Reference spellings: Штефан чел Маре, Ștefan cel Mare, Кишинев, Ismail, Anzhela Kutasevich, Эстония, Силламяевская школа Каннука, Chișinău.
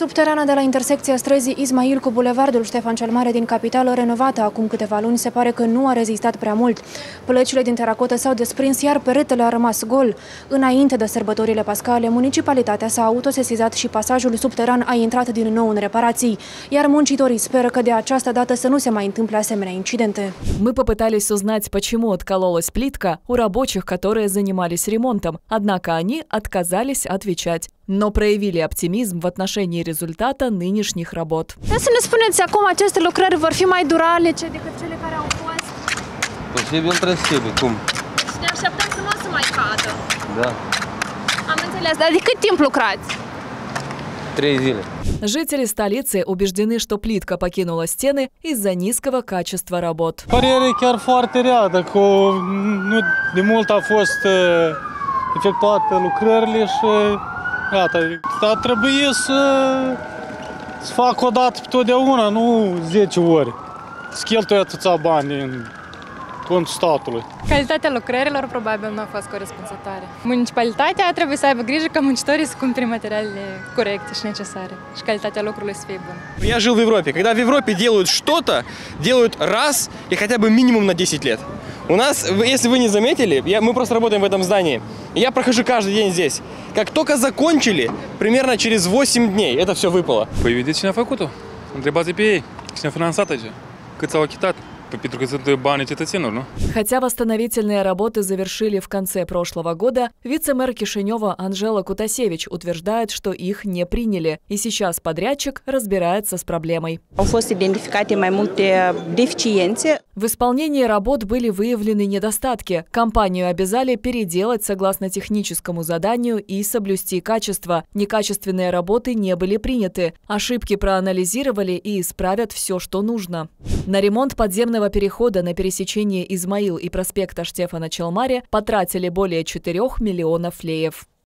Subterana de la intersecția străzii Ismail cu bulevardul Ștefan cel Mare din capitală, renovată acum câteva luni, se pare că nu a rezistat prea mult. Plăcile din teracotă s-au desprins, iar peretele a rămas gol. Înainte de sărbătorile pascale, municipalitatea s-a autosesizat și pasajul subteran a intrat din nou în reparații. Iar muncitorii speră că de această дата să nu se mai întâmple asemenea incidente. Мы попытались узнать, почему откололась плитка у рабочих, которые занимались ремонтом, однако они отказались отвечать, но проявили оптимизм в отношении результата нынешних работ. Să ne spuneți acum, aceste lucrări vor fi mai durabile decât cele care au fost? Posibil, trebuie, cum? Ne așteptăm să nu o să mai cadă. Da. Am înțeles, dar de cât timp lucrați? 3 zile. Жители столицы убеждены, что плитка покинула стены из-за низкого качества работ. Părerea chiar foarte rea, dacă nu de mult a fost efectuate lucrările și gata. Ar trebui să fac o dată pe totdeauna, nu 10 ori. Să cheltuie atâția bani în contul statului. Calitatea lucrărilor probabil nu a fost corespunzătoare. Municipalitatea trebuie să aibă grijă ca muncitorii să cumpere materialele corecte și necesare și calitatea lucrului să fie bună. Я жил в Европе. Когда в Европе делают что-то, делают раз и хотя бы минимум на 10 лет. У нас, если вы не заметили, мы просто работаем в этом здании. Я прохожу каждый день здесь. Как только закончили, примерно через 8 дней это все выпало. Появитесь на факульту. Требазипей, синефинансатайте. Кыцалакитат. Хотя восстановительные работы завершили в конце прошлого года, вице-мэр Кишинева Анзhela Kutasevich утверждает, что их не приняли, и сейчас подрядчик разбирается с проблемой. В исполнении работ были выявлены недостатки. Компанию обязали переделать согласно техническому заданию и соблюсти качество. Некачественные работы не были приняты. Ошибки проанализировали и исправят все, что нужно. На ремонт подземного перехода на пересечении Измаил и проспекта Штефана Челмаре потратили более 4 миллионов леев.